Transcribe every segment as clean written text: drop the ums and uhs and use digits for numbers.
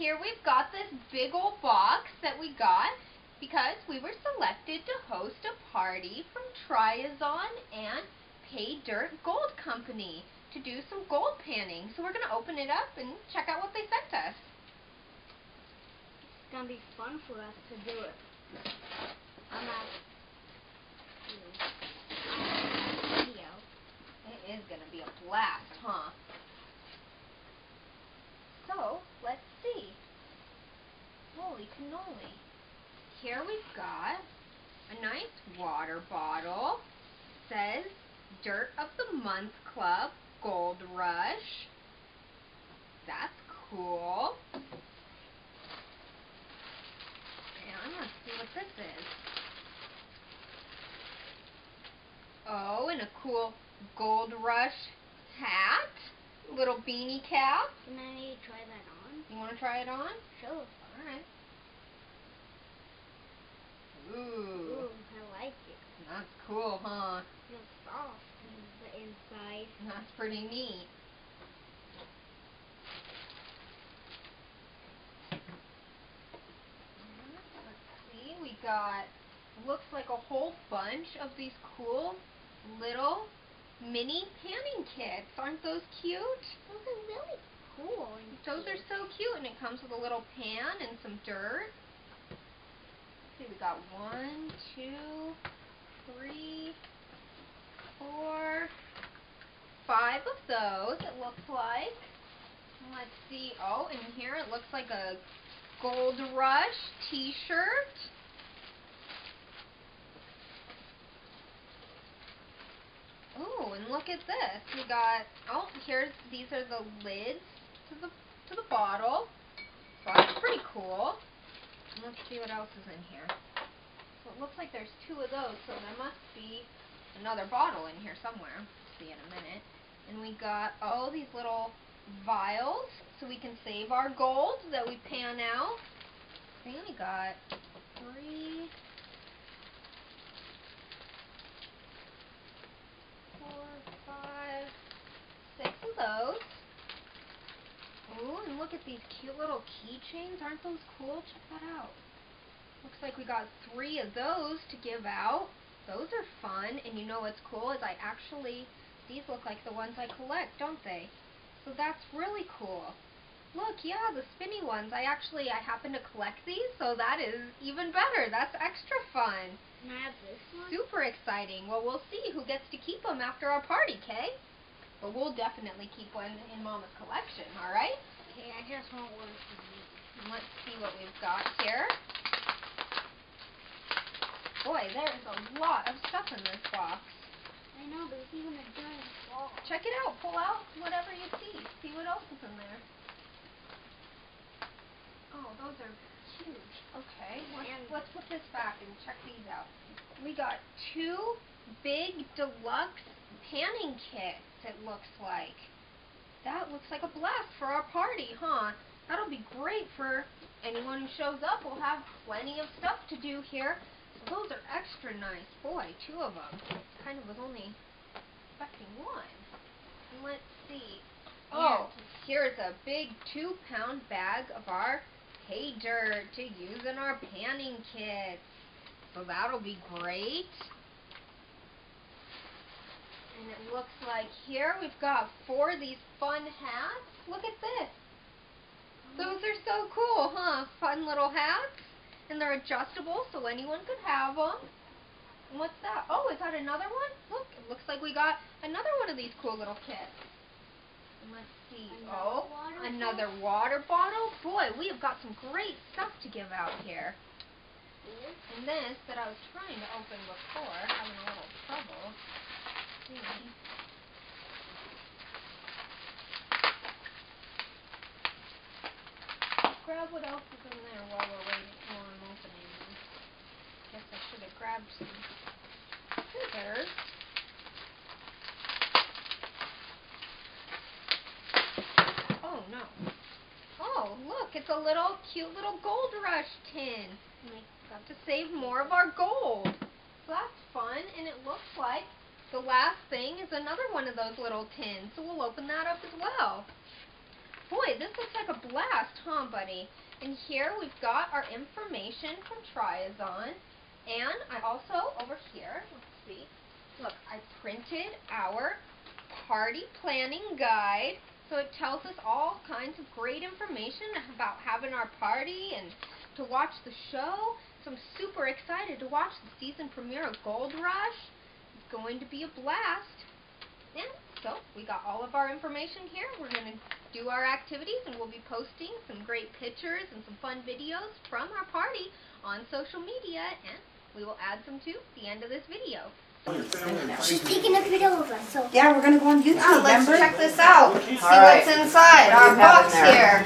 here we've got this big old box that we got because we were selected to host a party from Tryazon and Pay Dirt Gold Company to do some gold panning. So we're going to open it up and check out what they sent us. It's going to be fun for us to do it. I'm at video. It is going to be a blast, huh? So, let's see. Holy cannoli. Here we've got a nice water bottle. It says Dirt of the Month Club, Gold Rush. That's cool. And I'm going to see what this is. Oh, and a cool Gold Rush hat. Little beanie cap. Can I try that on? You want to try it on? Sure. All right. Ooh. I like it. That's cool, huh? It feels soft on the inside. That's pretty neat. Let's see. We got, looks like a whole bunch of these cool little mini panning kits. Aren't those cute? Those are really cool. Those are so cute, and it comes with a little pan and some dirt. Let's see, we got 1, 2, 3, 4, 5 of those, it looks like. Let's see. Oh, and here it looks like a Gold Rush t-shirt. Oh, and look at this. We got, oh, here's, these are the lids to the bottle. So that's pretty cool. And let's see what else is in here. So it looks like there's 2 of those, so there must be another bottle in here somewhere. We'll see in a minute. And we got, oh, these little vials, so we can save our gold that we pan out. And we got 3, 4, 5, 6 of those. Oh, and look at these cute little keychains. Aren't those cool? Check that out. Looks like we got 3 of those to give out. Those are fun. And you know what's cool is I actually, these look like the ones I collect, don't they? So that's really cool. Look, yeah, the spinny ones. I happen to collect these, so that is even better. That's extra fun. Can I have this one? Super exciting. Well, we'll see who gets to keep them after our party, Kay? But we'll definitely keep one in Mama's collection, all right? Okay, I just want one for me. Let's see what we've got here. Boy, there's a lot of stuff in this box. I know, but it's even a giant wall. Check it out. Pull out whatever you see. See what else is in there. Oh, those are huge. Okay, let's put this back and check these out. We got 2 big deluxe panning kits, it looks like. That looks like a blast for our party, huh? That'll be great for anyone who shows up. We'll have plenty of stuff to do here. So those are extra nice. Boy, 2 of them. Kind of was only expecting 1. Let's see. Oh, here's a big 2-pound bag of our Pay Dirt to use in our panning kits. So that'll be great. And it looks like here we've got 4 of these fun hats. Look at this. Those are so cool, huh? Fun little hats. And they're adjustable, so anyone could have them. And what's that? Oh, is that another one? Look, it looks like we got another one of these cool little kits. Let's see. Another water bottle. Boy, we have got some great stuff to give out here. And this that I was trying to open before, having a little trouble. Let's see. Let's grab what else is in there while we're waiting for them opening. Guess I should have grabbed some scissors. No. Oh, look, it's a little cute little Gold Rush tin. We have to save more of our gold. So that's fun, and it looks like the last thing is another one of those little tins. So we'll open that up as well. Boy, this looks like a blast, huh, buddy? And here we've got our information from Tryazon. And I also, over here, let's see, look, I printed our party planning guide. So it tells us all kinds of great information about having our party and to watch the show. So I'm super excited to watch the season premiere of Gold Rush. It's going to be a blast. And so we got all of our information here. We're going to do our activities, and we'll be posting some great pictures and some fun videos from our party on social media, and we will add them to the end of this video. She's taking a video of us. So yeah, we're going to go on YouTube. Oh, let's check this out. See what's inside our box here.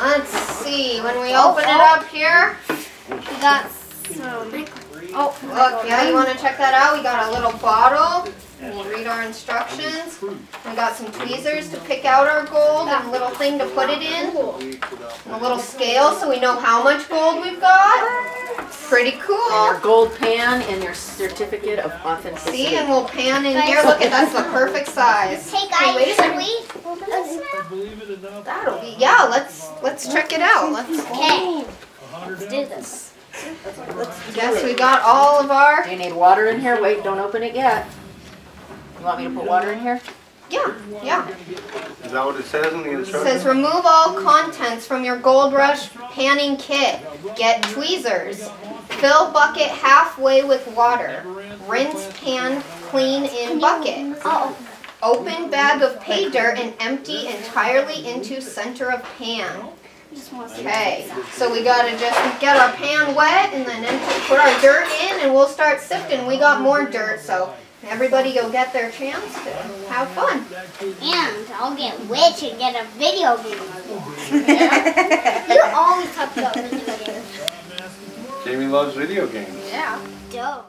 Let's see. When we open it up here, we got some... Oh, look, yeah, you want to check that out? We got a little bottle. We'll read our instructions. We got some tweezers to pick out our gold and a little thing to put it in. And a little scale so we know how much gold we've got. Pretty cool. And your gold pan and your certificate of authenticity. See, and we'll pan in here. Look at that's the perfect size. Hey guys, wait a second. That'll be, yeah, let's check it out. Let's do this. Yes, we got all of our... Do you need water in here? Wait, don't open it yet. You want me to put water in here? Yeah, yeah. Is that what it says in the instructions? It says remove all contents from your Gold Rush panning kit. Get tweezers. Fill bucket halfway with water. Rinse pan clean in bucket. Open bag of pay dirt and empty entirely into center of pan. Okay, so we got to just get our pan wet and then put our dirt in and we'll start sifting. We got more dirt, so everybody will get their chance to have fun. And I'll get rich and get a video game. Yeah. You always talk about video games. Jamie loves video games. Yeah. Dope.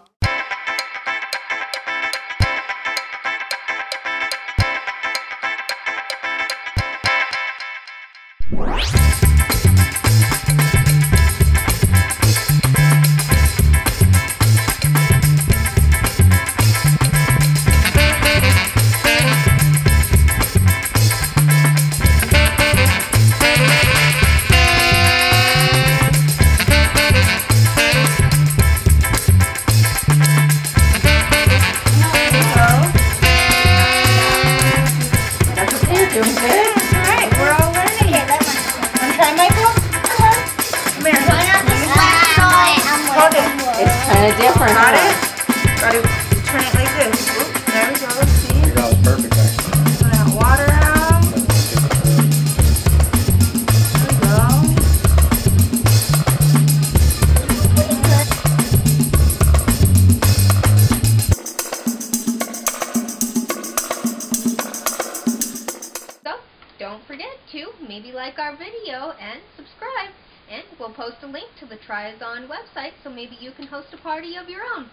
Maybe like our video and subscribe, and we'll post a link to the Tryazon website so maybe you can host a party of your own.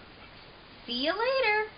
See you later!